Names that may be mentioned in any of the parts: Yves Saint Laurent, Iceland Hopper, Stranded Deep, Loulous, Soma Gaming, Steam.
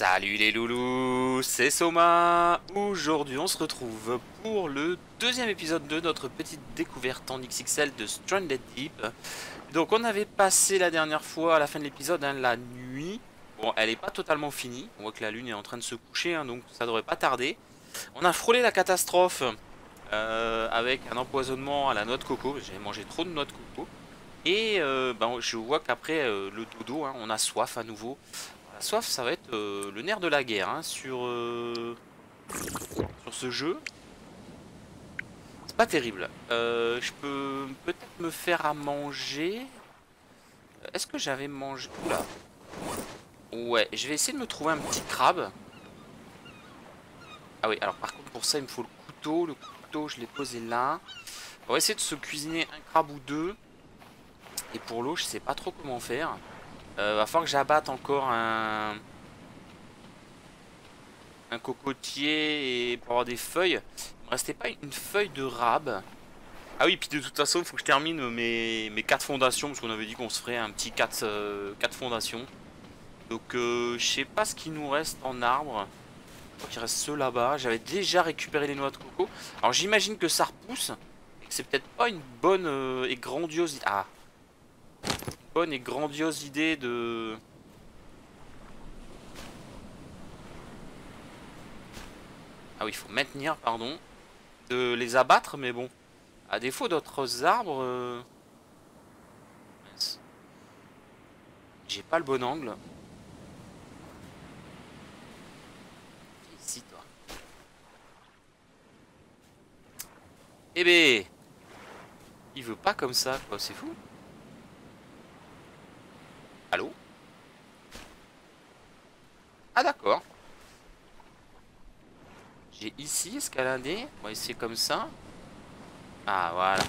Salut les loulous, c'est Soma. Aujourd'hui on se retrouve pour le deuxième épisode de notre petite découverte en XXL de Stranded Deep. Donc on avait passé la dernière fois à la fin de l'épisode la nuit. Bon, elle n'est pas totalement finie, on voit que la lune est en train de se coucher, donc ça devrait pas tarder. On a frôlé la catastrophe avec un empoisonnement à la noix de coco, j'ai mangé trop de noix de coco. Et je vois qu'après le dodo, on a soif à nouveau. La soif, ça va être le nerf de la guerre sur ce jeu. C'est pas terrible. Je peux peut-être me faire à manger. Est-ce que j'avais mangé... Oula. Ouais, je vais essayer de me trouver un petit crabe. Ah oui, alors par contre pour ça il me faut le couteau. Le couteau je l'ai posé là. On va essayer de se cuisiner un crabe ou deux. Et pour l'eau je sais pas trop comment faire. Va falloir que j'abatte encore un cocotier et pour avoir des feuilles. Il me restait pas une feuille de rabe. Ah oui, puis de toute façon, il faut que je termine mes 4 fondations parce qu'on avait dit qu'on se ferait un petit 4 fondations. Donc je sais pas ce qu'il nous reste en arbre. Je crois qu'il reste ceux là-bas. J'avais déjà récupéré les noix de coco. Alors j'imagine que ça repousse et que c'est peut-être pas une bonne et grandiose. Ah. Bonne et grandiose idée de... Ah oui, il faut maintenir, pardon, de les abattre, mais bon, à défaut d'autres arbres... J'ai pas le bon angle. Ici, toi. Eh ben, il veut pas comme ça, quoi, c'est fou. Allô? Ah d'accord. J'ai ici escaladé. On va essayer comme ça. Ah voilà.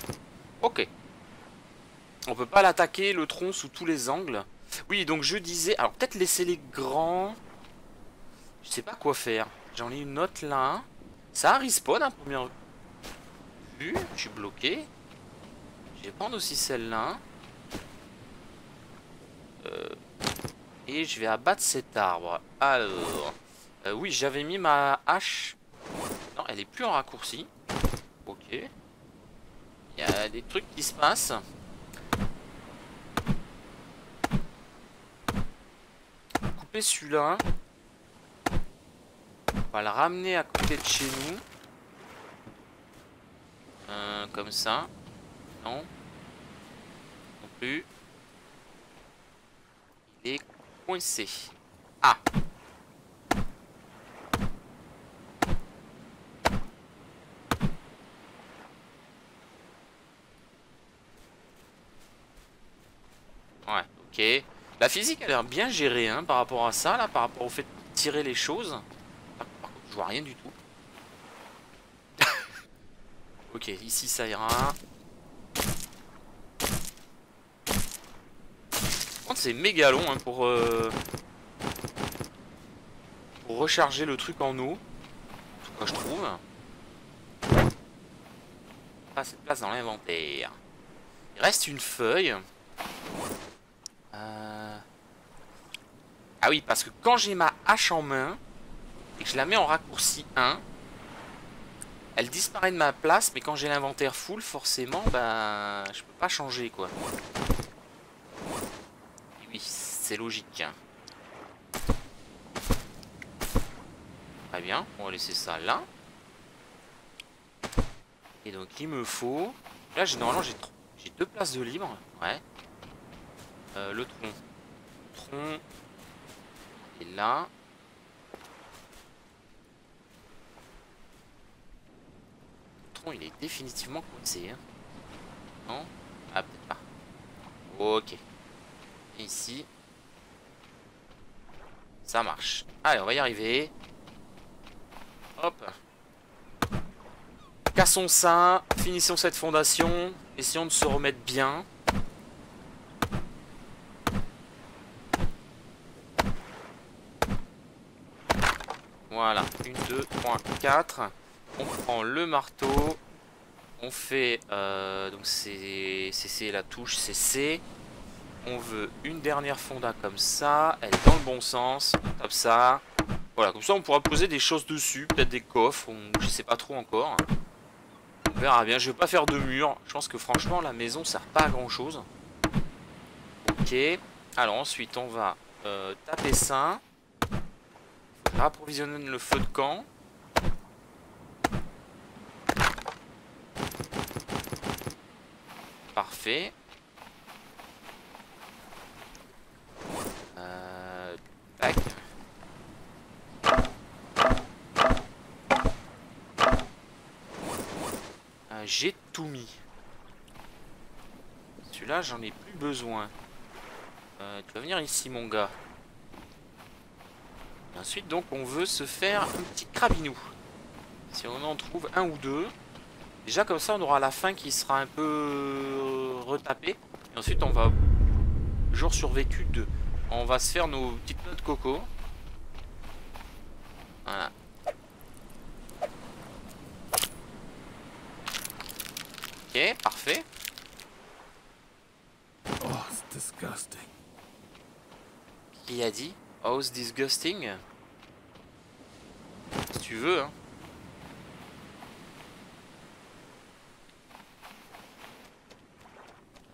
Ok. On peut pas l'attaquer le tronc sous tous les angles. Oui donc je disais... Alors peut-être laisser les grands... Je sais pas quoi faire. J'en ai une autre là. Ça respawn à première vue. Je suis bloqué. Je vais prendre aussi celle-là. Et je vais abattre cet arbre. Alors oui j'avais mis ma hache. Non elle est plus en raccourci. Ok. Il y a des trucs qui se passent. On va couper celui-là. On va le ramener à côté de chez nous. Comme ça. Non. Non plus. Et coincé. Ah. Ouais, ok. La physique elle a l'air bien gérée par rapport à ça, là, par rapport au fait de tirer les choses. Par contre, je vois rien du tout. Ok, ici ça ira. C'est méga long pour recharger le truc en eau. En tout cas, je trouve. Pas assez de place dans l'inventaire. Il reste une feuille. Ah oui, parce que quand j'ai ma hache en main et que je la mets en raccourci 1, elle disparaît de ma place. Mais quand j'ai l'inventaire full, forcément, je peux pas changer quoi. Oui, c'est logique. Très bien, on va laisser ça là. Et donc il me faut... Là normalement j'ai 2 places de libre. Ouais. Le tronc. Le tronc. Et là. Le tronc il est définitivement coincé. Non? Ah peut-être pas. Ok. Ici ça marche. Allez on va y arriver. Hop. Cassons ça. Finissons cette fondation. Essayons de se remettre bien. Voilà. 1, 2, 3, 4. On prend le marteau. On fait donc c'est la touche CC. On veut une dernière fonda comme ça. Elle est dans le bon sens. On tape ça. Voilà, comme ça on pourra poser des choses dessus, peut-être des coffres, je sais pas trop encore. On verra bien, je vais pas faire de mur. Je pense que franchement la maison sert pas à grand chose. Ok, alors ensuite on va taper ça. Approvisionner le feu de camp. Parfait. Tac. J'ai tout mis. Celui-là, j'en ai plus besoin. Tu vas venir ici, mon gars. Et ensuite, donc, on veut se faire un petit crabinou. Si on en trouve un ou deux. Déjà, comme ça, on aura la fin qui sera un peu retapée. Et ensuite, on va... Jour survécu 2. On va se faire nos petites noix de coco. Voilà. Ok, parfait. Oh, c'est disgusting. Qui a dit oh, c'est disgusting? Si tu veux, hein.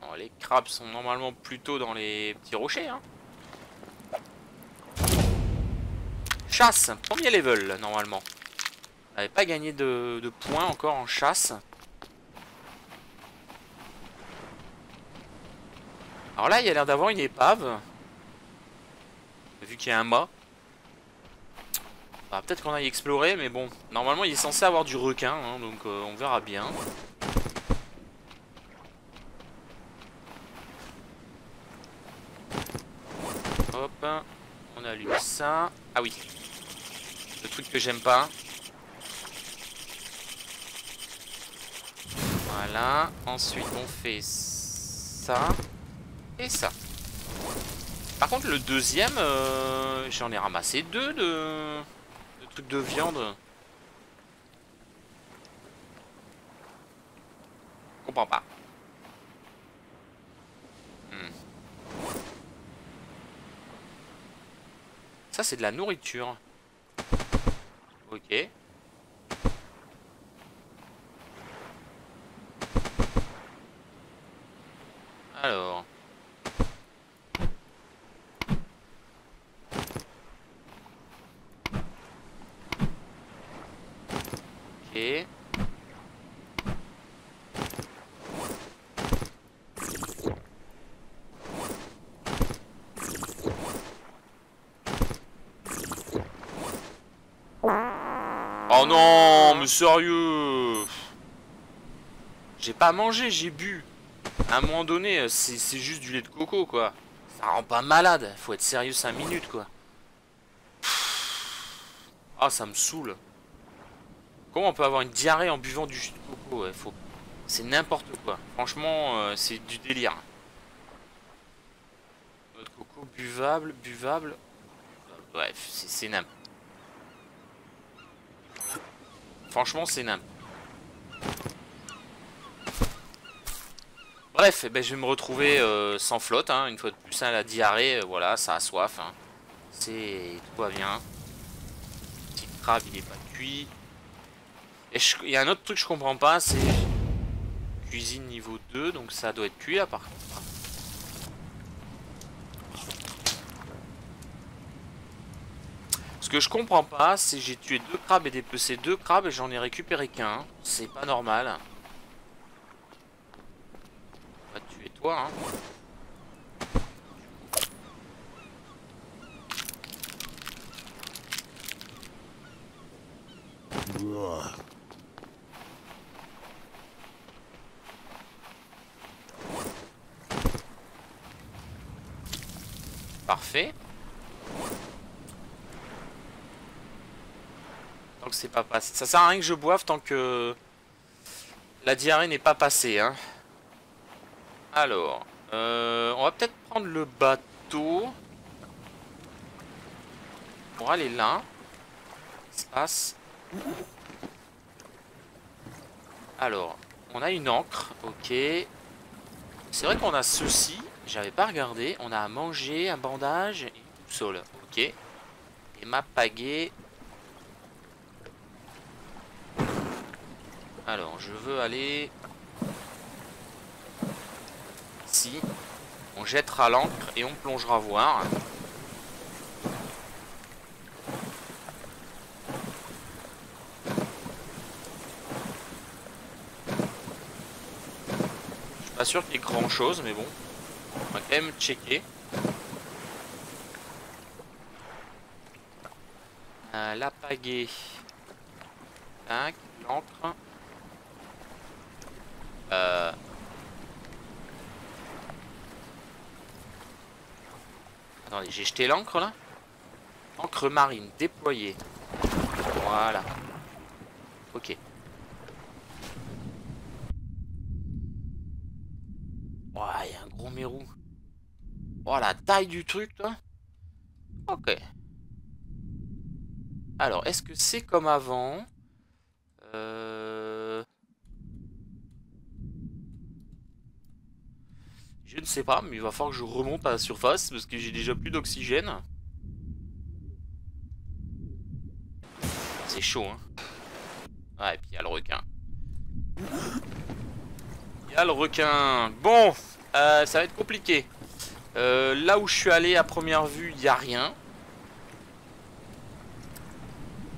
Oh, les crabes sont normalement plutôt dans les petits rochers, hein. Chasse, premier level, normalement. On n'avait pas gagné de points encore en chasse. Alors là, il y a l'air d'avoir une épave. Vu qu'il y a un mât. Bah, peut-être qu'on aille explorer, mais bon. Normalement, il est censé avoir du requin, hein, donc on verra bien. Hop, on allume ça. Ah oui, le truc que j'aime pas. Voilà, ensuite on fait ça. Et ça. Par contre le deuxième, j'en ai ramassé deux de trucs de viande. Je comprends pas. Ça c'est de la nourriture. Ok. Alors. Oh non, mais sérieux. J'ai pas mangé, j'ai bu. À un moment donné, c'est juste du lait de coco, quoi. Ça rend pas malade, faut être sérieux 5 minutes, quoi. Ah, ça me saoule. Comment on peut avoir une diarrhée en buvant du jus de coco? Ouais, faut... C'est n'importe quoi. Franchement, c'est du délire. Notre coco buvable, buvable. Bref, c'est nimp. Franchement, c'est nimp. Bref, eh ben, je vais me retrouver sans flotte, hein, une fois de plus. Hein, la diarrhée, voilà, ça a soif. Hein. C'est... Tout va bien. Le petit crabe, il est pas cuit. Il y a un autre truc que je comprends pas, c'est cuisine niveau 2, donc ça doit être cuit là par contre. Ce que je comprends pas, c'est j'ai tué deux crabes et dépecé deux crabes et j'en ai récupéré qu'un. C'est pas normal. On va te tuer toi, hein. Parfait. Tant que c'est pas passé. Ça sert à rien que je boive tant que la diarrhée n'est pas passée, hein. Alors, on va peut-être prendre le bateau. On va aller là. Espace. Alors, on a une ancre, ok. C'est vrai qu'on a ceci, j'avais pas regardé. On a à manger, un bandage et une boussole, ok. Et ma pagaie. Alors, je veux aller... ici. On jettera l'ancre et on plongera voir. Je suis pas sûr qu'il y ait grand chose, mais bon. On va quand même checker. La pagaie. Tac, l'ancre. Attendez, j'ai jeté l'ancre là. Ancre marine déployée. Voilà. Ok. Ouais, il y a un gros mérou. Oh, la taille du truc là. Ok. Alors, est-ce que c'est comme avant? Je ne sais pas, mais il va falloir que je remonte à la surface parce que j'ai déjà plus d'oxygène. C'est chaud, hein. Ah, et puis il y a le requin. Il y a le requin. Bon, ça va être compliqué. Là où je suis allé à première vue, il n'y a rien.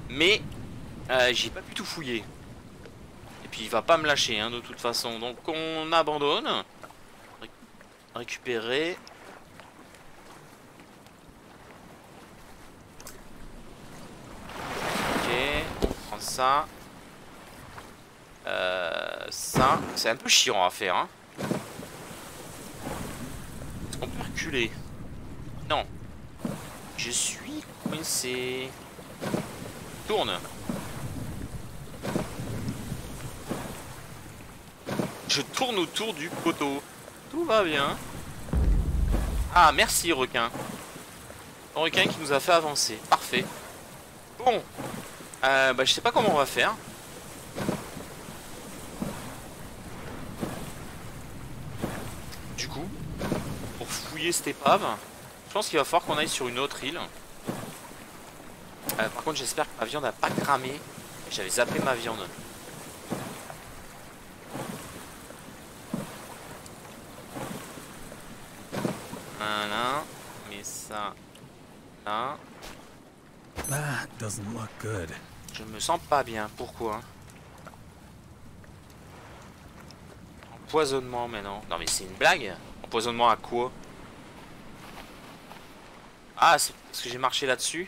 Mais j'ai pas pu tout fouiller. Et puis il va pas me lâcher, hein, de toute façon. Donc on abandonne. Récupérer. Ok, on prend ça. Ça, c'est un peu chiant à faire, hein. Est-ce qu'on peut reculer? Non. Je suis coincé. Tourne. Je tourne autour du poteau. Tout va bien. Ah, merci requin. Un requin qui nous a fait avancer. Parfait. Bon. Bah, je sais pas comment on va faire. Du coup, pour fouiller cette épave, je pense qu'il va falloir qu'on aille sur une autre île. Par contre, j'espère que ma viande n'a pas cramé. J'avais zappé ma viande. Voilà, mais ça, là. Je me sens pas bien. Pourquoi? Empoisonnement maintenant. Non mais c'est une blague. Empoisonnement à quoi? Ah, c'est parce que j'ai marché là-dessus.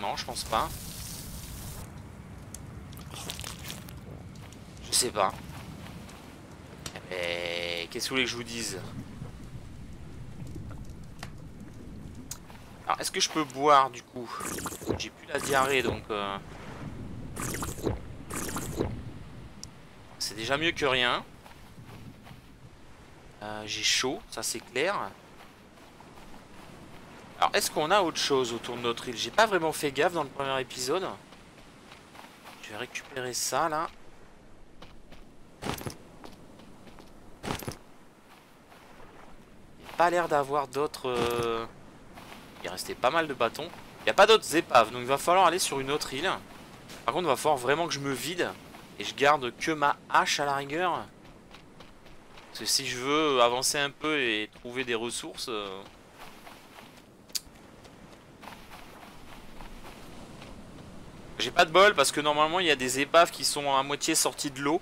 Non, je pense pas. Je sais pas. Mais qu'est-ce que vous voulez que je vous dise? Alors, est-ce que je peux boire du coup? J'ai plus la diarrhée donc. C'est déjà mieux que rien. J'ai chaud, ça c'est clair. Alors, est-ce qu'on a autre chose autour de notre île? J'ai pas vraiment fait gaffe dans le premier épisode. Je vais récupérer ça là. Il n'y a pas l'air d'avoir d'autres... Il restait pas mal de bâtons. Il n'y a pas d'autres épaves, donc il va falloir aller sur une autre île. Par contre, il va falloir vraiment que je me vide. Et je garde que ma hache à la rigueur. Parce que si je veux avancer un peu et trouver des ressources... J'ai pas de bol parce que normalement il y a des épaves qui sont à moitié sorties de l'eau.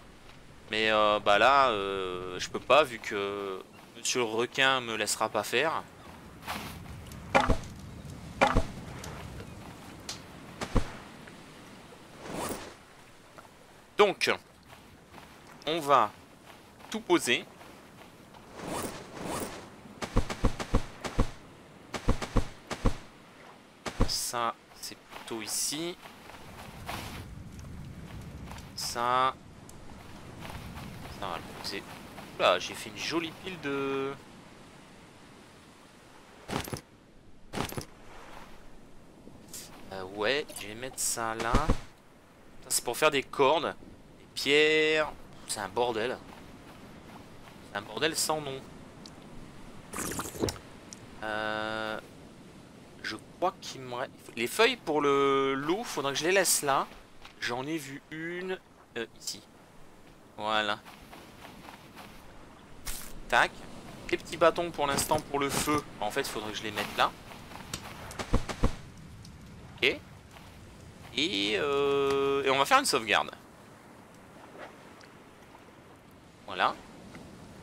Mais bah là je peux pas vu que monsieur le requin me laissera pas faire. Donc on va tout poser. Ça c'est plutôt ici. Ça, ça va le poser. Oula, j'ai fait une jolie pile de... ouais, je vais mettre ça là. C'est pour faire des cordes. Des pierres. C'est un bordel. C'est un bordel sans nom. crois qu'il me reste... Les feuilles pour le loup, faudrait que je les laisse là. J'en ai vu une ici. Voilà. Tac. Les petits bâtons pour l'instant pour le feu. En fait, il faudrait que je les mette là. Ok. Et on va faire une sauvegarde. Voilà.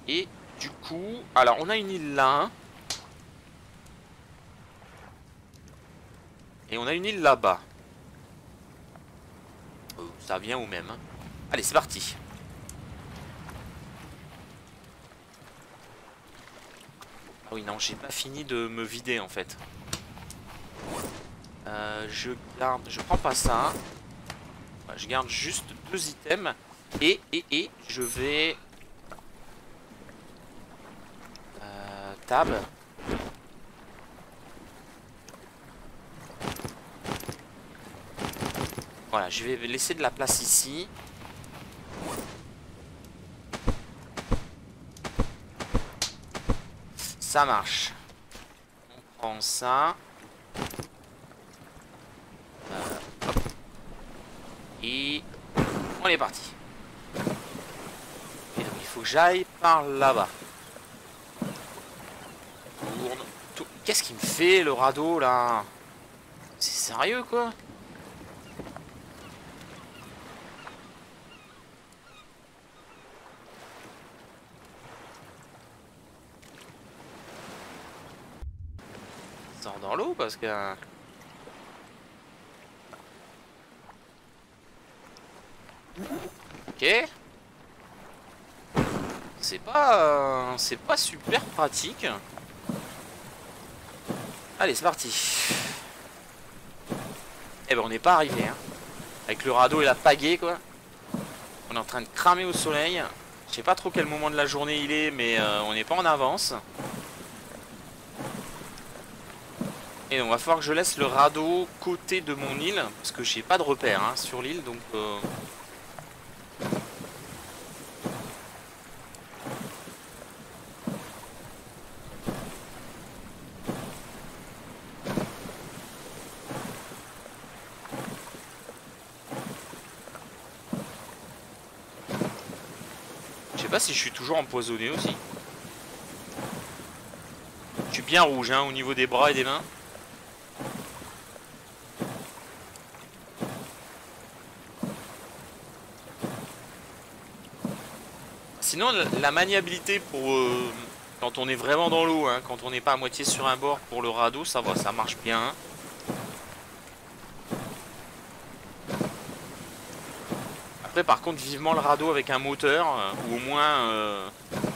Et du coup... Alors, on a une île là. Et on a une île là-bas. Ça vient au même. Allez, c'est parti. Oui, non, j'ai pas fini de me vider en fait. Je garde, je prends pas ça. Je garde juste deux items. Et je vais. Tab. Voilà, je vais laisser de la place ici. Ça marche. On prend ça. Hop. Et on est parti. Et donc il faut que j'aille par là-bas. Qu'est-ce qu'il me fait le radeau là? C'est sérieux quoi? Dans l'eau parce que ok, c'est pas super pratique. Allez, c'est parti. Eh ben on n'est pas arrivé hein. Avec le radeau et la pagaie quoi. On est en train de cramer au soleil. Je sais pas trop quel moment de la journée il est, mais on n'est pas en avance. Et on va falloir que je laisse le radeau côté de mon île, parce que j'ai pas de repère hein, sur l'île, donc... Je sais pas si je suis toujours empoisonné aussi. Je suis bien rouge hein, au niveau des bras et des mains. Sinon, la maniabilité pour quand on est vraiment dans l'eau, hein, quand on n'est pas à moitié sur un bord pour le radeau, ça va, ça marche bien. Hein. Après, par contre, vivement le radeau avec un moteur ou au moins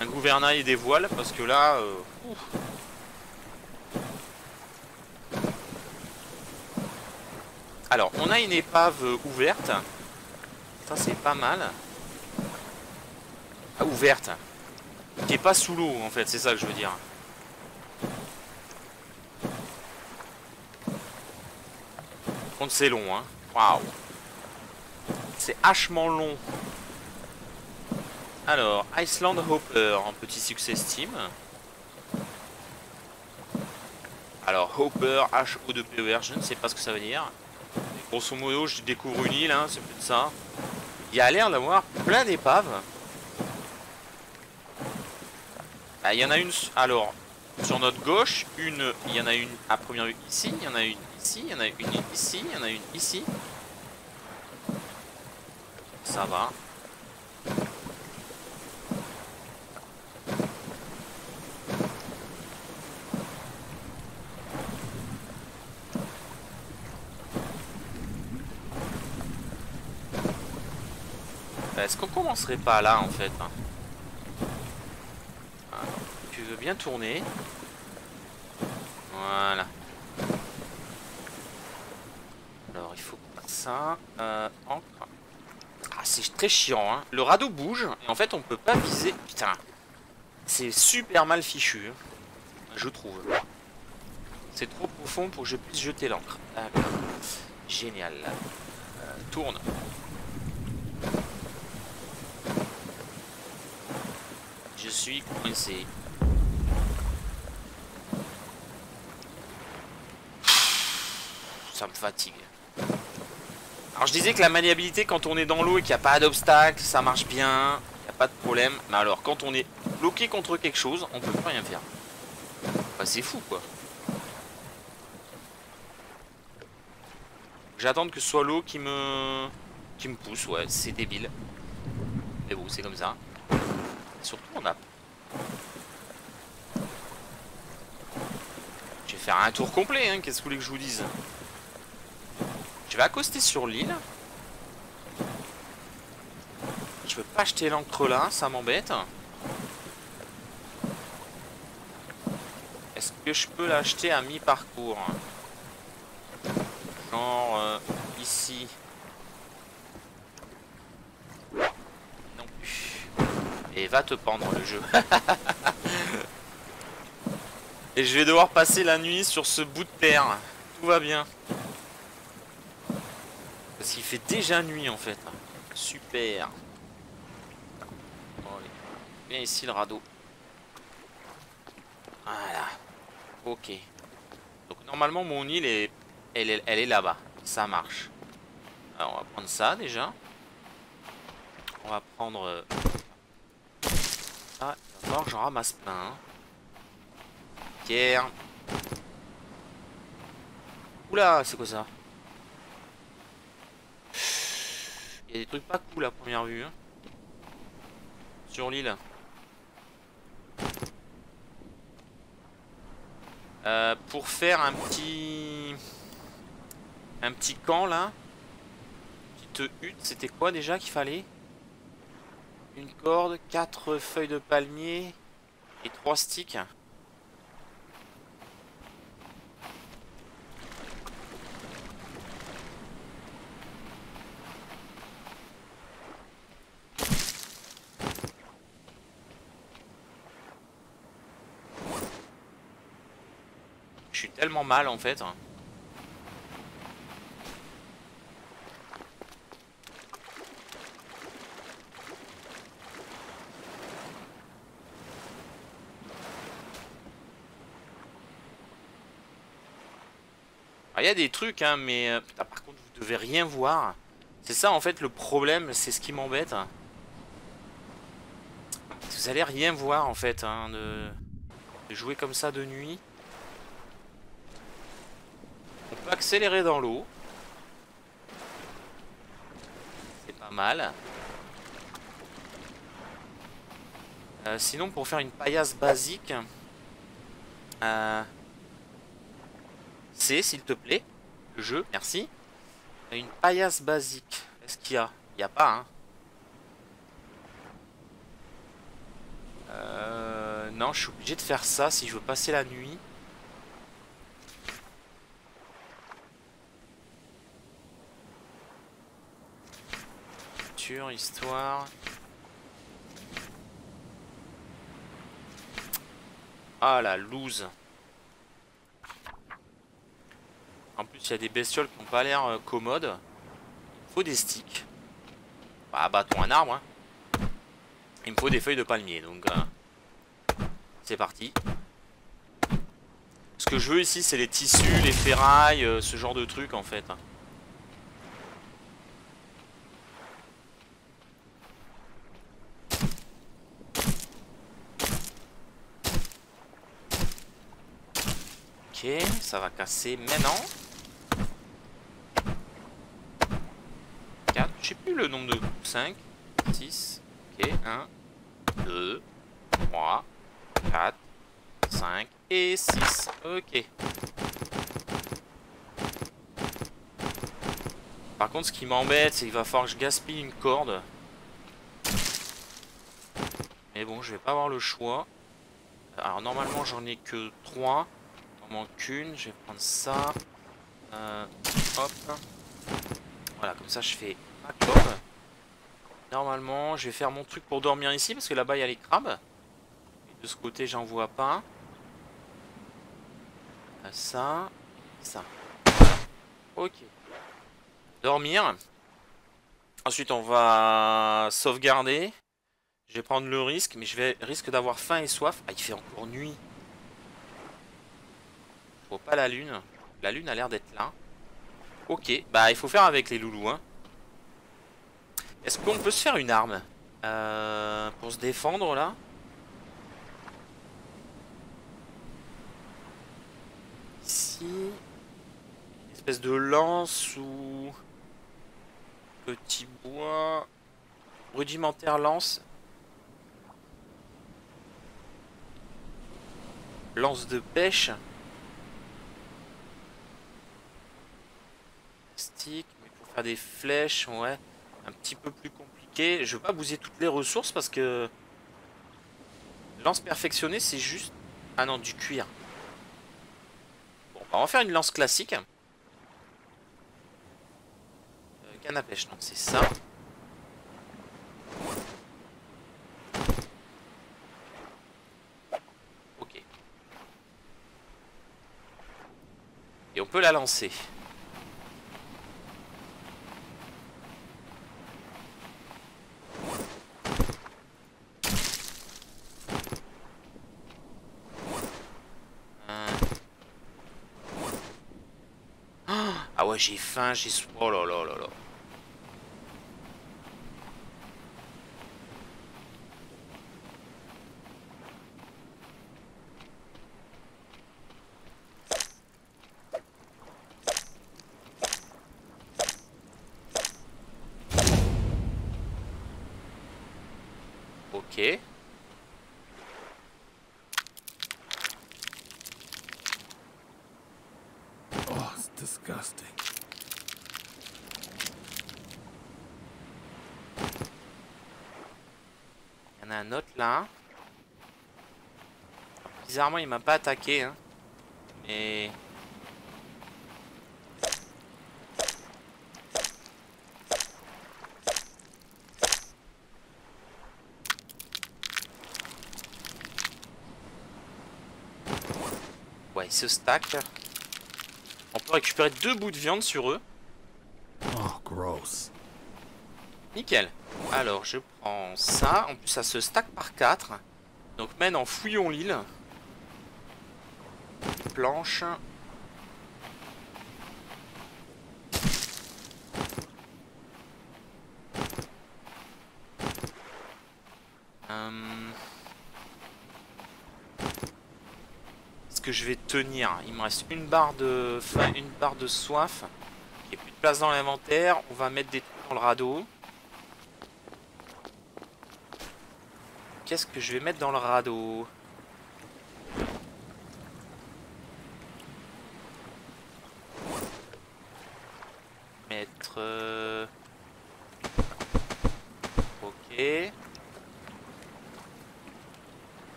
un gouvernail et des voiles, parce que là. Alors, on a une épave ouverte. Ça, c'est pas mal. Ah, ouverte, qui est pas sous l'eau en fait, c'est ça que je veux dire. Par contre c'est long hein, waouh, c'est hachement long. Alors Iceland Hopper, un petit succès Steam. Alors Hopper, H-O-P-E-R, je ne sais pas ce que ça veut dire. Et grosso modo je découvre une île, hein, c'est plus de ça. Il y a l'air d'avoir plein d'épaves. Ah, il y en a une, alors, sur notre gauche, une, il y en a une à première vue ici, il y en a une ici, il y en a une ici, il y en a une ici. Ça va. Est-ce qu'on commencerait pas là, en fait hein? Bien tourner. Voilà. Alors il faut ça. Encre. Ah, c'est très chiant. Hein. Le radeau bouge et en fait on peut pas viser. Putain. C'est super mal fichu. Hein. Je trouve. C'est trop profond pour que je puisse jeter l'encre. D'accord. Génial. Tourne. Je suis coincé. ça me fatigue. Alors je disais que la maniabilité quand on est dans l'eau et qu'il n'y a pas d'obstacle, ça marche bien, il n'y a pas de problème. Mais alors quand on est bloqué contre quelque chose, on peut plus rien faire. Bah, c'est fou quoi. J'attends que ce soit l'eau qui me pousse, ouais, c'est débile. Mais bon, c'est comme ça. Et surtout on a... Je vais faire un tour complet, hein, qu'est-ce que vous voulez que je vous dise? Je vais accoster sur l'île. Je veux pas jeter l'ancre là, ça m'embête. Est-ce que je peux l'acheter à mi-parcours? Genre ici. Non plus. Et va te pendre le jeu. Et je vais devoir passer la nuit sur ce bout de terre. Tout va bien. Parce qu'il fait déjà nuit en fait. Super. Bon, allez. Viens ici le radeau. Voilà. Ok. Donc normalement mon île est... Elle est là-bas. Ça marche. Alors on va prendre ça déjà. On va prendre... Ah, il va falloir que j'en ramasse plein. Hein. Pierre. Oula, c'est quoi ça? Il y a des trucs pas cool à première vue. Hein. Sur l'île. Pour faire un petit... Un petit camp là. Petite hutte, c'était quoi déjà qu'il fallait? Une corde, 4 feuilles de palmier et 3 sticks. Je suis tellement mal en fait. Il y a des trucs, hein, mais putain, par contre, vous devez rien voir. C'est ça, en fait, le problème, c'est ce qui m'embête. Vous allez rien voir, en fait, hein, de jouer comme ça de nuit. On peut accélérer dans l'eau. C'est pas mal. Sinon, pour faire une paillasse basique... C'est, s'il te plaît, le jeu, merci. Une paillasse basique. Est-ce qu'il y a? Il n'y a pas, hein. Non, je suis obligé de faire ça si je veux passer la nuit. Culture, histoire. Ah la loose. En plus, il y a des bestioles qui n'ont pas l'air commodes. Il faut des sticks. Bah, battons un arbre. Hein. Il me faut des feuilles de palmier. Donc, c'est parti. Ce que je veux ici, c'est les tissus, les ferrailles, ce genre de trucs en fait. Ok, ça va casser maintenant. Je sais plus le nombre de coups. 5, 6, ok, 1, 2, 3, 4, 5 et 6, ok. Par contre, ce qui m'embête, c'est qu'il va falloir que je gaspille une corde. Mais bon, je vais pas avoir le choix. Alors normalement, j'en ai que 3. Il m'en manque une, je vais prendre ça. Hop. Voilà, comme ça je fais... Normalement, je vais faire mon truc pour dormir ici parce que là-bas il y a les crabes. Et de ce côté, j'en vois pas. Ça, ça. Ok. Dormir. Ensuite, on va sauvegarder. Je vais prendre le risque, mais je vais risque d'avoir faim et soif. Ah, il fait encore nuit. Je vois pas la lune. La lune a l'air d'être là. Ok, bah il faut faire avec les loulous hein. Est-ce qu'on peut se faire une arme pour se défendre là? Ici, une espèce de lance ou petit bois rudimentaire lance. Lance de pêche. Stick, mais pour faire des flèches, ouais. Un petit peu plus compliqué. Je veux pas bouser toutes les ressources parce que lance perfectionnée, c'est juste... Ah non, du cuir. Bon, on va en faire une lance classique. Canne à pêche, non, c'est ça. Ok. Et on peut la lancer. J'ai faim, j'ai soif. Oh là là là là. Ok. Oh, c'est disgusting. Il y en a un autre là. Bizarrement il m'a pas attaqué hein. Mais... ouais, il se stack. On peut récupérer 2 bouts de viande sur eux. Oh, gross. Nickel. Alors je prends ça, en plus ça se stack par 4. Donc maintenant fouillons l'île. Planche. Est-ce que je vais tenir? Il me reste une barre de faim, une barre de soif. Il n'y a plus de place dans l'inventaire. On va mettre des trucs dans le radeau. Qu'est-ce que je vais mettre dans le radeau? Mettre... Ok.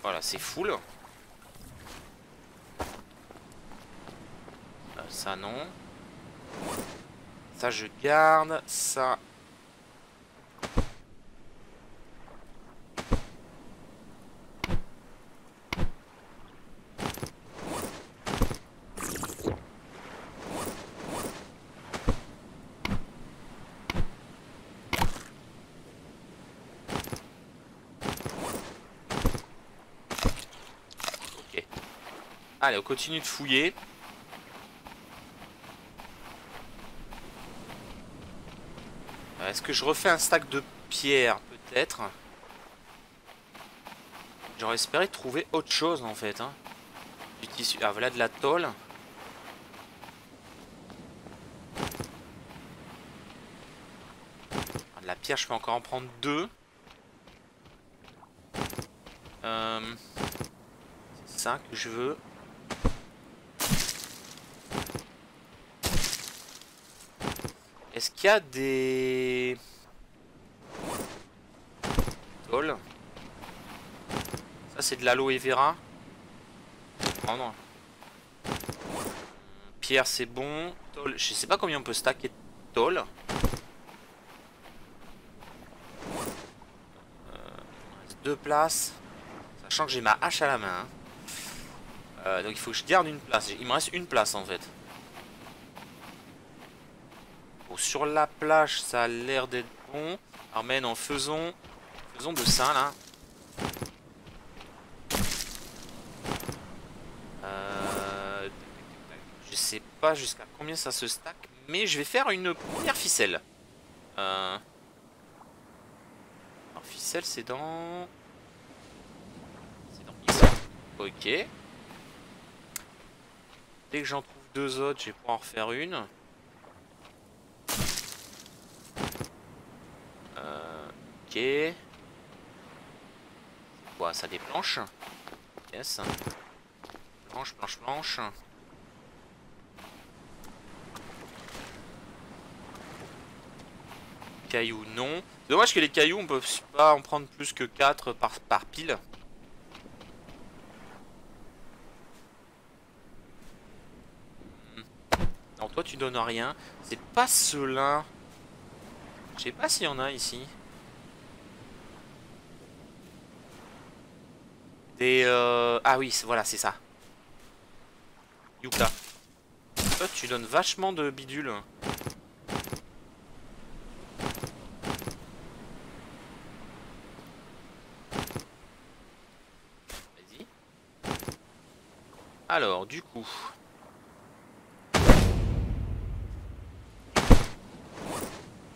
Voilà, c'est full. Ça non. Ça je garde. Ça... Allez, on continue de fouiller. Est-ce que je refais un stack de pierres? Peut-être. J'aurais espéré trouver autre chose en fait. Hein. Du tissu. Ah voilà de la tôle. De la pierre, je peux encore en prendre 2. C'est ça que je veux. Est-ce qu'il y a des tôles? Ça c'est de l'aloe vera. Oh non. Pierre c'est bon. Tôle, je sais pas combien on peut stacker de tôle. Il reste 2 places. Sachant que j'ai ma hache à la main. Hein. Donc il faut que je garde une place. Il me reste 1 place en fait. Sur la plage, ça a l'air d'être bon. Armen, en faisons de ça là. pas jusqu'à combien ça se stack, mais je vais faire une première ficelle. Alors ficelle c'est dans... C'est dans ici. Ok. Dès que j'en trouve deux autres, je vais pouvoir en refaire une. Ok. Bon, ça des planches. Yes. Planche, planche, planche. Cailloux, non. Dommage que les cailloux, on peut pas en prendre plus que 4 par pile. Non, toi, tu donnes rien. C'est pas ceux-là. Je sais pas s'il y en a ici. Des... Ah oui, voilà, c'est ça. Youpla. Toi, tu donnes vachement de bidules. Alors, du coup...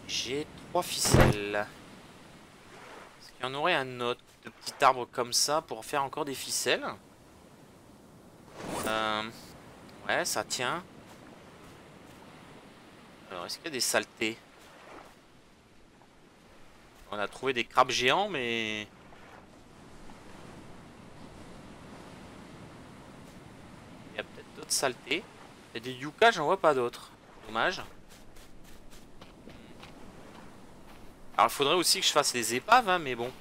J'ai 3 ficelles. Est-ce qu'il y en aurait un autre de petit arbre comme ça pour faire encore des ficelles? Ouais, ça tient. Alors, est-ce qu'il y a des saletés? On a trouvé des crabes géants, mais... saleté. Et des yucca, j'en vois pas d'autres. Dommage. Alors il faudrait aussi que je fasse les épaves, hein, mais bon.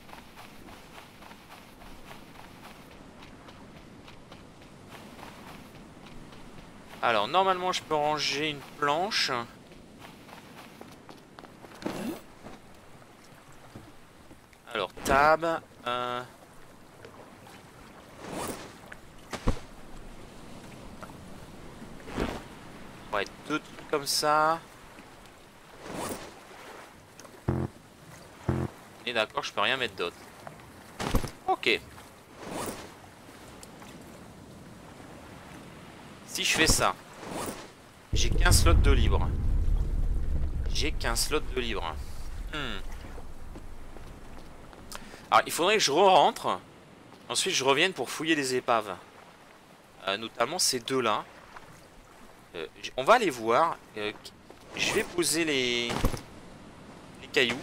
Alors normalement je peux ranger une planche. Alors tab. Ouais, deux trucs comme ça. Et d'accord, je peux rien mettre d'autre. Ok. Si je fais ça, j'ai 15 slots de libre. J'ai 15 slots de libre. Alors, il faudrait que je re-rentre. Ensuite, je revienne pour fouiller les épaves. Notamment ces deux-là. On va aller voir. Je vais poser les cailloux.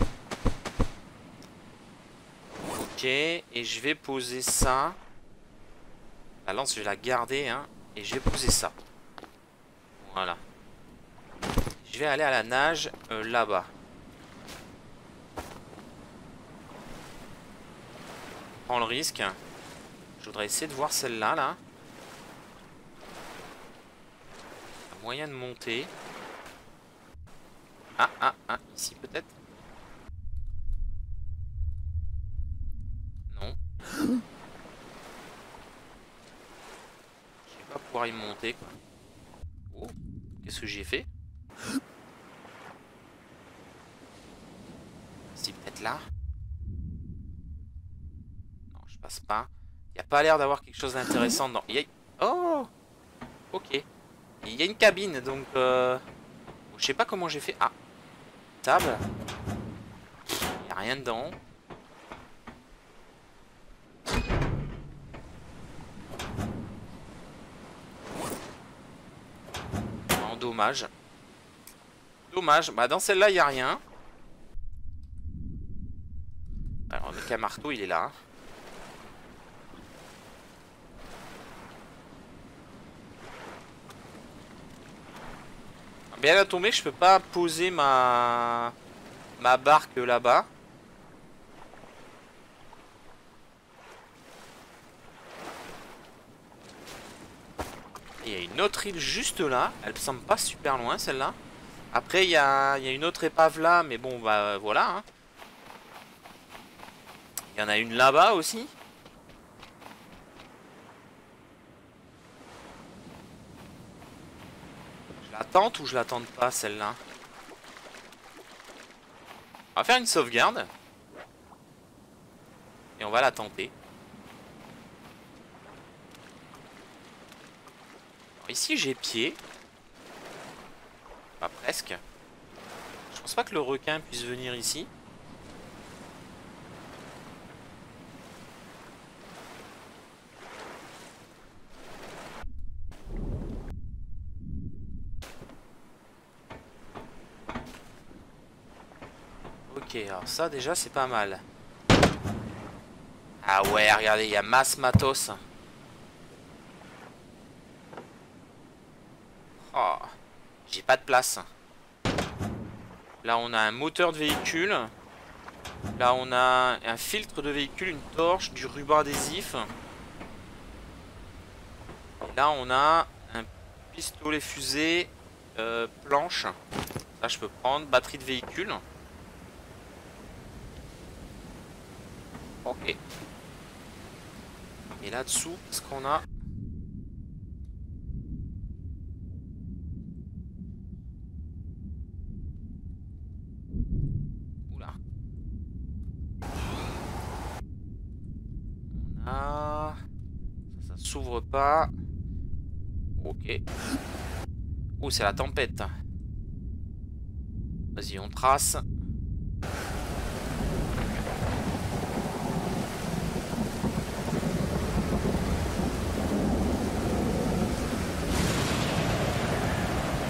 Ok. Et je vais poser ça. La lance, je vais la garder. Hein, et je vais poser ça. Voilà. Je vais aller à la nage là-bas. Je prends le risque. Je voudrais essayer de voir celle-là. Là. Moyen de monter. Ah, ici peut-être. Non. Je vais pas pouvoir y monter, quoi. Oh, qu'est-ce que j'ai fait? C'est peut-être là. Non, je passe pas. Il n'y a pas l'air d'avoir quelque chose d'intéressant dedans. Oh, ok. Il y a une cabine, donc je sais pas comment j'ai fait. Ah, table. Il n'y a rien dedans. Non, dommage. Dommage. Bah, dans celle-là, il n'y a rien. Alors, le mec à marteau, il est là. Bien à tomber, je peux pas poser ma barque là-bas. Il y a une autre île juste là. Elle me semble pas super loin celle-là. Après, il y a une autre épave là, mais bon, bah voilà. Hein. Il y en a une là-bas aussi. L'attente ou je l'attende pas celle-là? On va faire une sauvegarde. Et on va la tenter. Alors ici j'ai pied. Enfin, presque. Je pense pas que le requin puisse venir ici. Ok, alors ça déjà c'est pas mal. Ah ouais, regardez, il y a masse matos. Oh, j'ai pas de place. Là on a un moteur de véhicule. Là on a un filtre de véhicule, une torche, du ruban adhésif. Et là on a un pistolet fusée, planche. Ça je peux prendre, batterie de véhicule. Ok. Et là-dessous, qu'est-ce qu'on a? Oula. On a... Ça, ça s'ouvre pas. Ok. Ouh, c'est la tempête. Vas-y, on trace.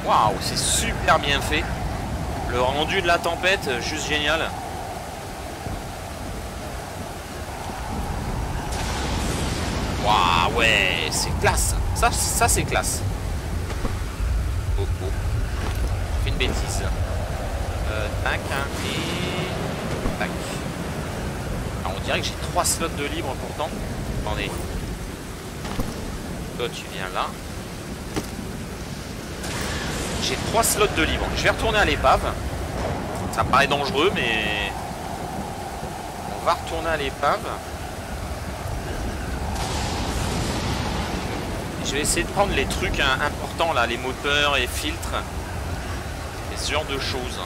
Waouh, c'est super bien fait. Le rendu de la tempête, juste génial. Waouh, ouais, c'est classe. Ça c'est classe. Oh, oh. J'ai fait une bêtise. Tac, hein, et... Tac. Alors, on dirait que j'ai 3 slots de libre pourtant. Attendez. Toi, tu viens là. J'ai 3 slots de libre. Je vais retourner à l'épave. Ça me paraît dangereux, mais... On va retourner à l'épave. Je vais essayer de prendre les trucs importants, là, les moteurs et filtres. Et ce genre de choses.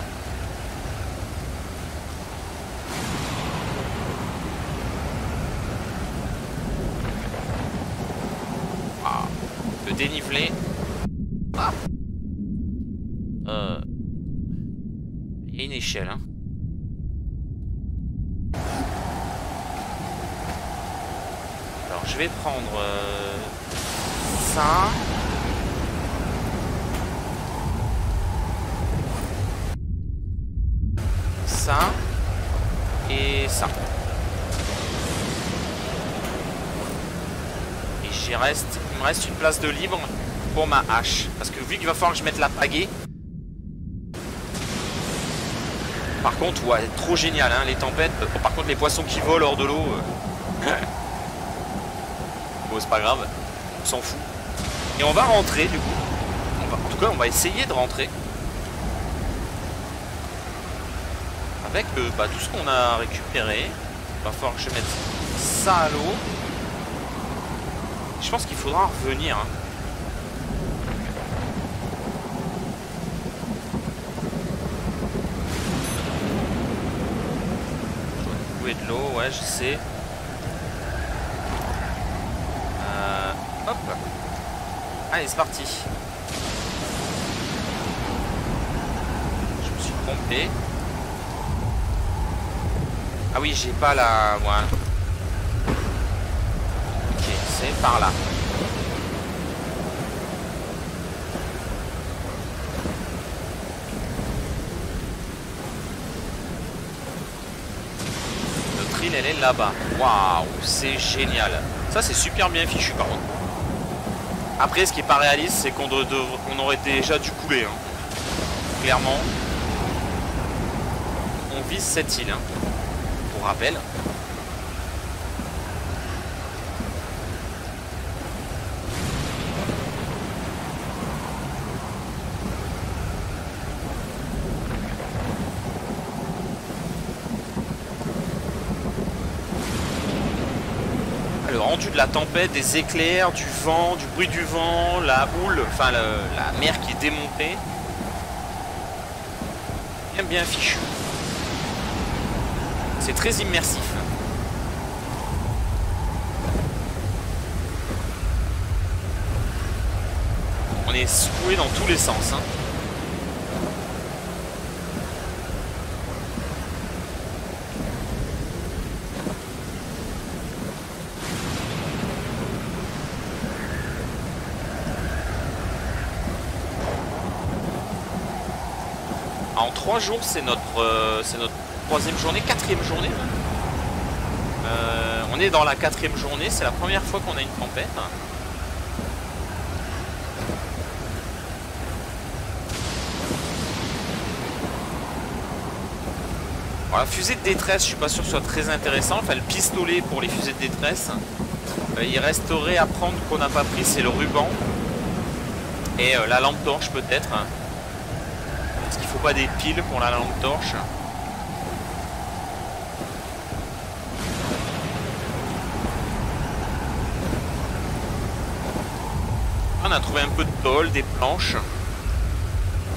Ah, le dénivelé. Ah. Il y a une échelle, hein. Alors je vais prendre ça. Ça. Et ça. Et il me reste une place de libre pour ma hache. Parce que vu qu'il va falloir que je mette la pagaie. Par contre, ouais, trop génial, hein, les tempêtes. Par contre, les poissons qui volent hors de l'eau. Bon, c'est pas grave. On s'en fout. Et on va rentrer, du coup. En tout cas, on va essayer de rentrer. Avec tout ce qu'on a récupéré. Il va falloir que je mette ça à l'eau. Je pense qu'il faudra en revenir, hein. De l'eau, ouais, je sais. Hop. Allez, c'est parti. Je me suis trompé. Ah oui, j'ai pas la... Voilà. Ok, c'est par là. Elle est là-bas. Waouh, c'est génial. Ça, c'est super bien fichu, par contre. Après, ce qui est pas réaliste, c'est qu'on aurait déjà dû couler, hein. Clairement. On vise cette île, hein. Pour rappel. De la tempête, des éclairs, du vent, du bruit du vent, la houle, enfin la mer qui est démontée. Bien bien fichu. C'est très immersif. On est secoué dans tous les sens, hein. En 3 jours, c'est notre troisième journée, quatrième journée. On est dans la quatrième journée, c'est la première fois qu'on a une tempête. Alors, la fusée de détresse, je suis pas sûr que ce soit très intéressant. Enfin, le pistolet pour les fusées de détresse. Il resterait à prendre qu'on n'a pas pris, c'est le ruban. Et la lampe torche peut-être. Parce qu'il faut pas des piles pour la lampe torche. On a trouvé un peu de tôle, des planches.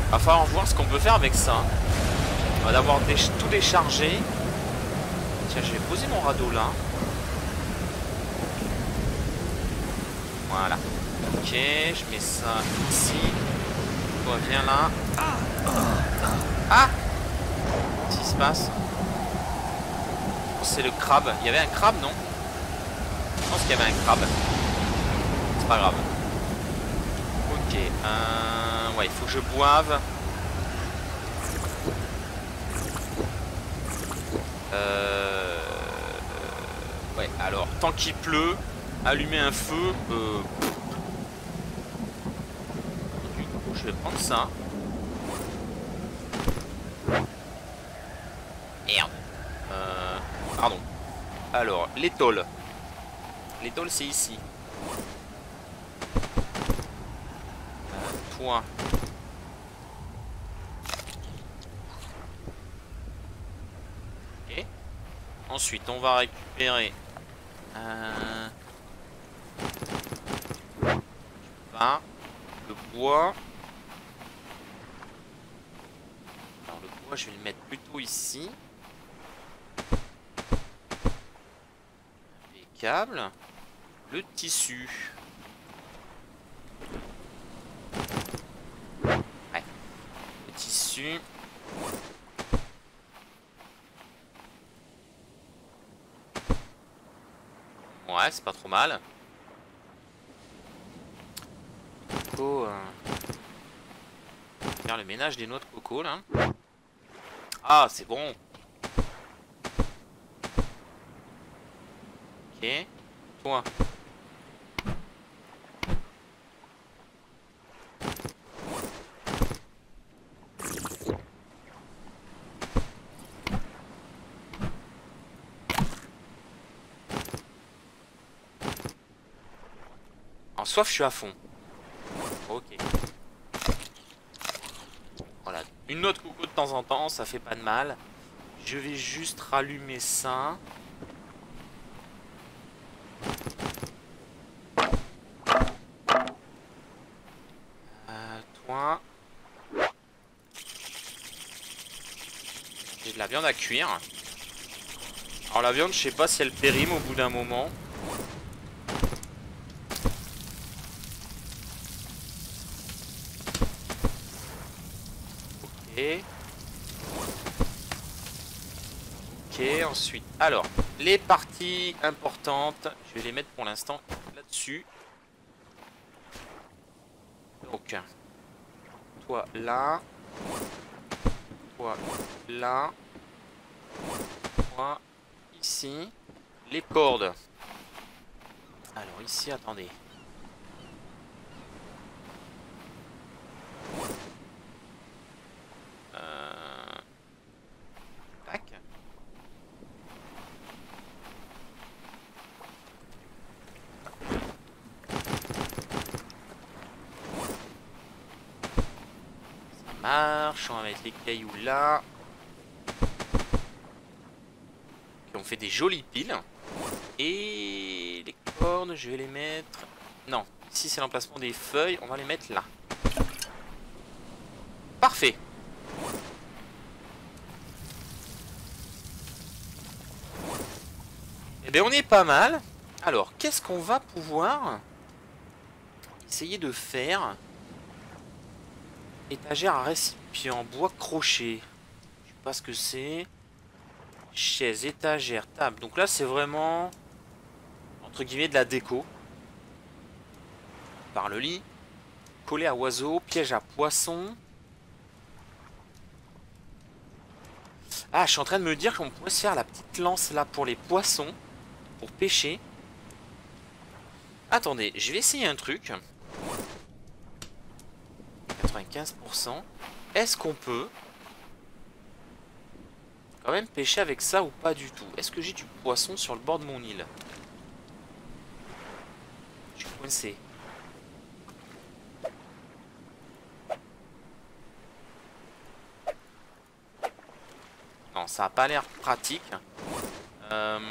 Il va falloir voir ce qu'on peut faire avec ça. On va d'abord tout décharger. Tiens, je vais poser mon radeau là. Voilà. Ok, je mets ça ici. On revient là. Ah! Qu'est-ce qui se passe? C'est le crabe. Il y avait un crabe, non? Je pense qu'il y avait un crabe. C'est pas grave. Ok. Ouais, il faut que je boive. Ouais, alors, tant qu'il pleut, allumer un feu. Du coup, je vais prendre ça. Merde. Pardon. Alors, les tôles. Les tôles, c'est ici. Toi. Ensuite, on va récupérer le bois. Alors, le bois, je vais le mettre plutôt ici. Les câbles, le tissu. Ouais. Le tissu. Ouais, c'est pas trop mal. Coco. Faire le ménage des noix de coco là. Ah, c'est bon. Ok. Toi. Sauf je suis à fond. Ok. Voilà. Une autre coco de temps en temps, ça fait pas de mal. Je vais juste rallumer ça. Toi. J'ai de la viande à cuire. Alors la viande, je sais pas si elle périme au bout d'un moment. Ok, ensuite, alors, les parties importantes, je vais les mettre pour l'instant là-dessus. Donc, toi là, toi là, toi ici, les cordes. Alors ici, attendez. On va mettre les cailloux là. Et on fait des jolies piles. Et les cornes, je vais les mettre... Non, ici c'est l'emplacement des feuilles. On va les mettre là. Parfait. Et bien on est pas mal. Alors, qu'est-ce qu'on va pouvoir essayer de faire? Étagère à récipient, en bois crochet. Je sais pas ce que c'est. Chaise, étagère, table. Donc là, c'est vraiment, entre guillemets, de la déco. Par le lit. Collet à oiseaux, piège à poissons. Ah, je suis en train de me dire qu'on pourrait se faire la petite lance là pour les poissons, pour pêcher. Attendez, je vais essayer un truc. 95%. Est-ce qu'on peut quand même pêcher avec ça ou pas du tout? Est-ce que j'ai du poisson sur le bord de mon île? Je suis coincé. Non, ça n'a pas l'air pratique. Canne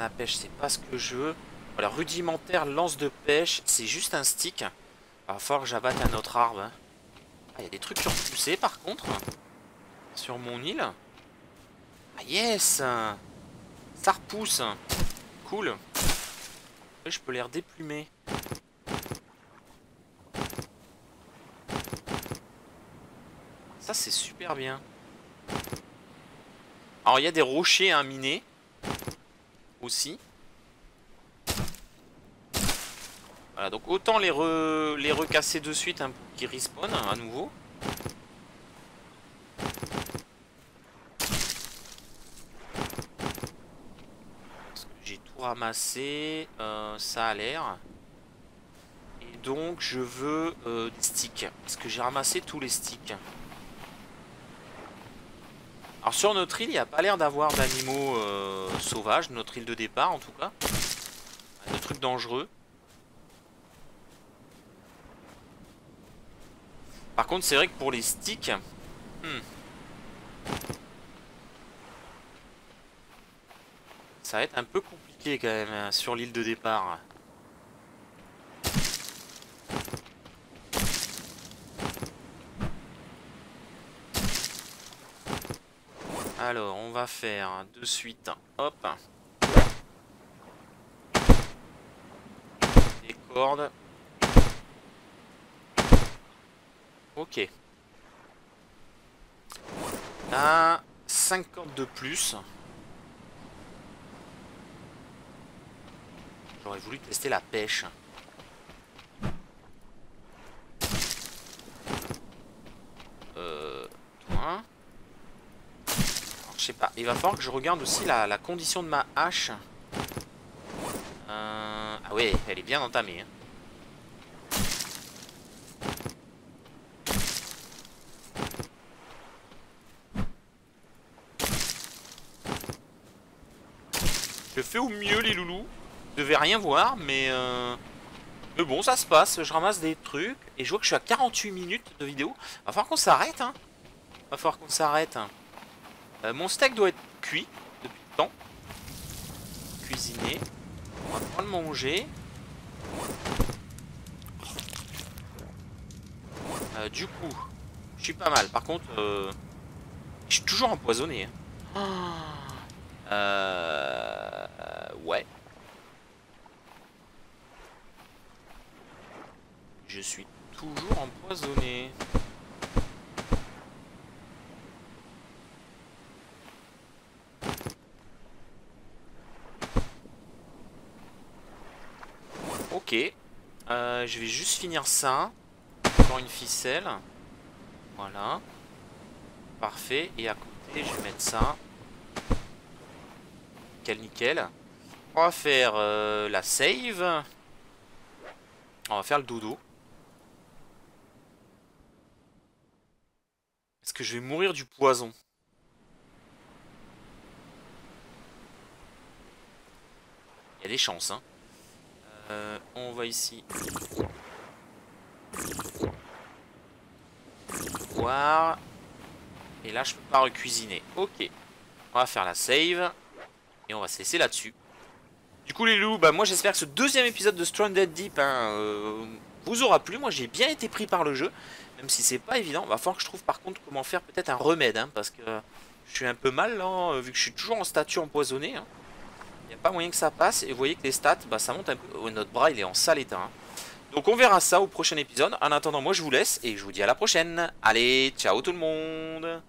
à pêche, c'est pas ce que je veux. Voilà, rudimentaire, lance de pêche, c'est juste un stick. Il va falloir que j'abatte un autre arbre. Ah, il y a des trucs surpoussés par contre. Sur mon île. Ah yes! Ça repousse. Cool. Et je peux les redéplumer. Ça c'est super bien. Alors il y a des rochers à miner aussi. Voilà, donc autant les recasser de suite hein, pour qu'ils respawnent à nouveau. Parce que j'ai tout ramassé, ça a l'air. Et donc je veux des sticks. Parce que j'ai ramassé tous les sticks. Alors sur notre île, il n'y a pas l'air d'avoir d'animaux sauvages, notre île de départ en tout cas. De trucs dangereux. Par contre, c'est vrai que pour les sticks... Ça va être un peu compliqué quand même hein, sur l'île de départ. Alors, on va faire de suite, hop, des cordes, ok, là, 5 cordes de plus, j'aurais voulu tester la pêche. Je sais pas, il va falloir que je regarde aussi la condition de ma hache. Ah ouais, elle est bien entamée. Hein. Je fais au mieux les loulous. Je devais rien voir, mais bon, ça se passe. Je ramasse des trucs et je vois que je suis à 48 minutes de vidéo. Va falloir qu'on s'arrête. Hein. Va falloir qu'on s'arrête. Hein. Mon steak doit être cuit depuis le temps. Cuisiné. On va prendre le manger. Du coup, je suis pas mal. Par contre, je suis toujours empoisonné. Hein. Ouais. Je suis toujours empoisonné. Ok, je vais juste finir ça. Encore une ficelle. Voilà. Parfait. Et à côté, je vais mettre ça. Nickel, nickel. On va faire la save. On va faire le dodo. Est-ce que je vais mourir du poison? Il y a des chances, hein. On va ici voir. Et là je peux pas recuisiner. Ok, on va faire la save. Et on va se laisser là dessus Du coup les loups, bah moi j'espère que ce deuxième épisode de Stranded Deep hein, vous aura plu. Moi j'ai bien été pris par le jeu. Même si c'est pas évident, va falloir que je trouve par contre comment faire peut-être un remède hein, parce que je suis un peu mal là hein, vu que je suis toujours en statue empoisonnée hein. Il n'y a pas moyen que ça passe. Et vous voyez que les stats, bah, ça monte un peu. Oh, notre bras, il est en sale état. Hein. Donc on verra ça au prochain épisode. En attendant, moi, je vous laisse. Et je vous dis à la prochaine. Allez, ciao tout le monde.